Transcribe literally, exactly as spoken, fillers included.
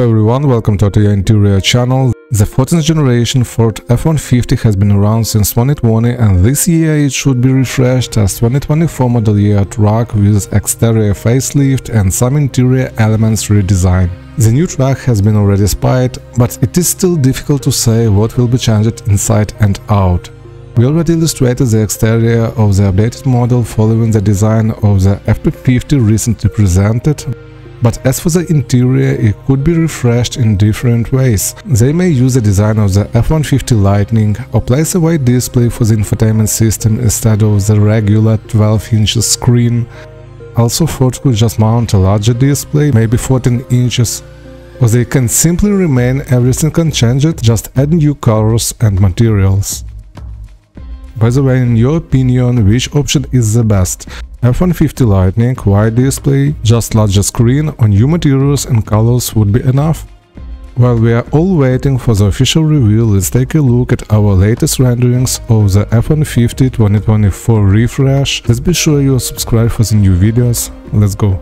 Hello everyone, welcome to Autoya Interior channel. The fourteenth generation Ford F one fifty has been around since twenty twenty, and this year it should be refreshed as twenty twenty-four model year truck with exterior facelift and some interior elements redesign. The new truck has been already spied, but it is still difficult to say what will be changed inside and out. We already illustrated the exterior of the updated model following the design of the F two fifty recently presented, but as for the interior, it could be refreshed in different ways. They may use the design of the F one fifty Lightning or place a wide display for the infotainment system instead of the regular twelve inches screen. Also, Ford could just mount a larger display, maybe fourteen inches. Or they can simply remain everything unchanged, just add new colors and materials. By the way, in your opinion, which option is the best? F one fifty Lightning, wide display, just larger screen, or new materials and colors would be enough? While we are all waiting for the official review, let's take a look at our latest renderings of the F one fifty twenty twenty-four refresh. Let's be sure you subscribe for the new videos. Let's go!